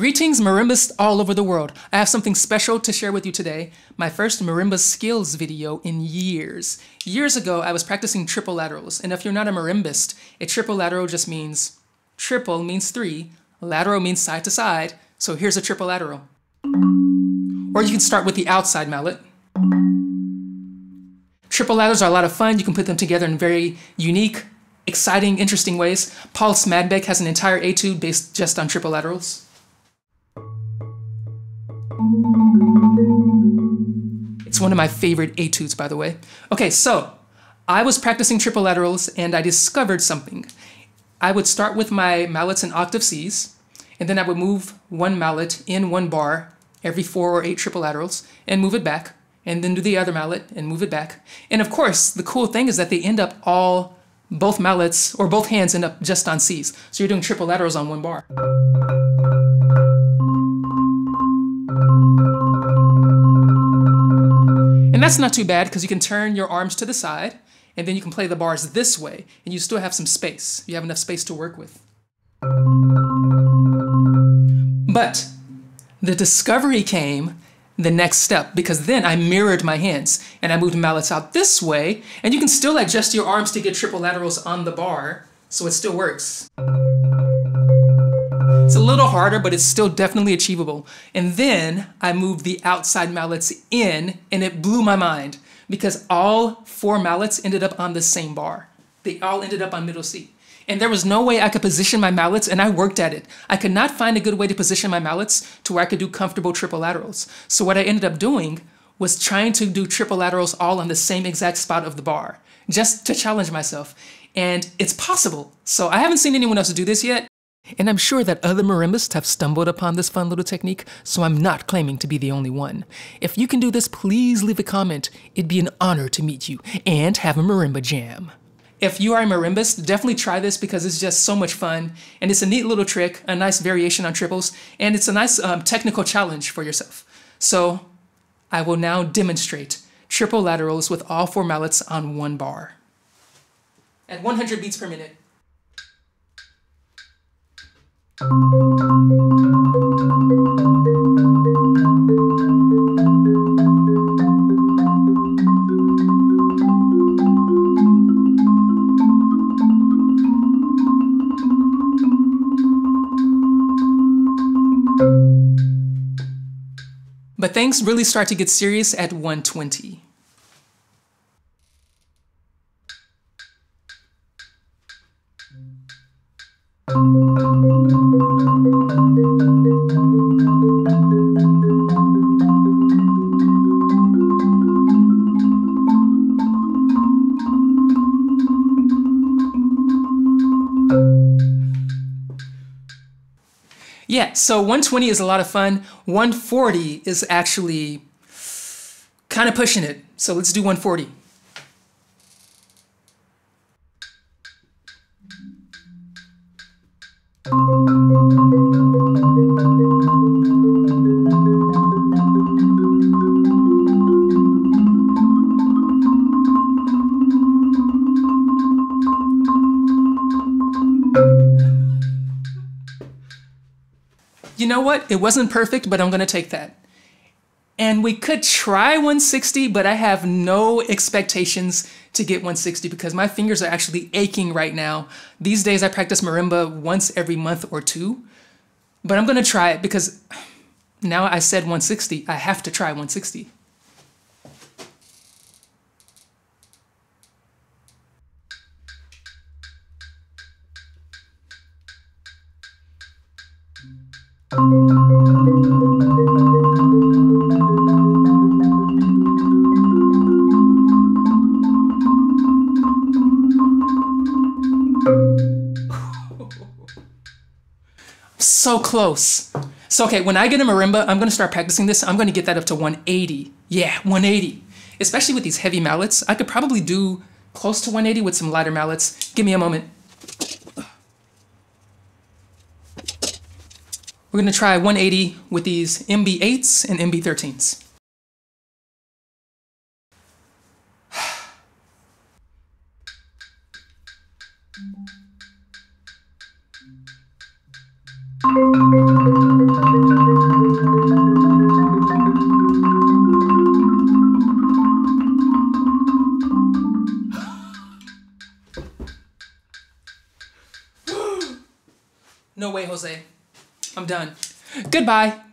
Greetings, marimbas all over the world. I have something special to share with you today. My first marimba skills video in years. Years ago, I was practicing triple laterals. And if you're not a marimbist, a triple lateral just means triple means three, lateral means side to side. So here's a triple lateral. Or you can start with the outside mallet. Triple laterals are a lot of fun. You can put them together in very unique, exciting, interesting ways. Paul Smadbeck has an entire etude based just on triple laterals. It's one of my favorite etudes, by the way. Okay, so I was practicing triple laterals and I discovered something. I would start with my mallets in octave Cs, and then I would move one mallet in one bar every 4 or 8 triple laterals and move it back, and then do the other mallet and move it back. And of course, the cool thing is that they end up both mallets or both hands end up just on Cs. So you're doing triple laterals on one bar. And that's not too bad because you can turn your arms to the side and then you can play the bars this way and you still have some space. You have enough space to work with. But the discovery came the next step, because then I mirrored my hands and I moved mallets out this way, and you can still adjust your arms to get triple laterals on the bar, so it still works. It's a little harder, but it's still definitely achievable. And then I moved the outside mallets in, and it blew my mind because all 4 mallets ended up on the same bar. They all ended up on middle C. And there was no way I could position my mallets, and I worked at it. I could not find a good way to position my mallets to where I could do comfortable triple laterals. So what I ended up doing was trying to do triple laterals all on the same exact spot of the bar, just to challenge myself. And it's possible. So I haven't seen anyone else do this yet. And I'm sure that other marimbists have stumbled upon this fun little technique, so I'm not claiming to be the only one. If you can do this, please leave a comment. It'd be an honor to meet you and have a marimba jam. If you are a marimbist, definitely try this because it's just so much fun, and it's a neat little trick, a nice variation on triples, and it's a nice technical challenge for yourself. So I will now demonstrate triple laterals with all 4 mallets on one bar at 100 beats per minute. But things really start to get serious at 120. Yeah, so 120 is a lot of fun. 140 is actually kind of pushing it. So let's do 140. You know what? It wasn't perfect, but I'm going to take that. And we could try 160, but I have no expectations to get 160 because my fingers are actually aching right now. These days I practice marimba once every month or 2, but I'm going to try it because now I said 160, I have to try 160. So close. So okay, when I get a marimba, I'm gonna start practicing this. I'm gonna get that up to 180. Yeah, 180. Especially with these heavy mallets. I could probably do close to 180 with some lighter mallets. Give me a moment. We're gonna try 180 with these MB8s and MB13s. No way, Jose. I'm done. Goodbye.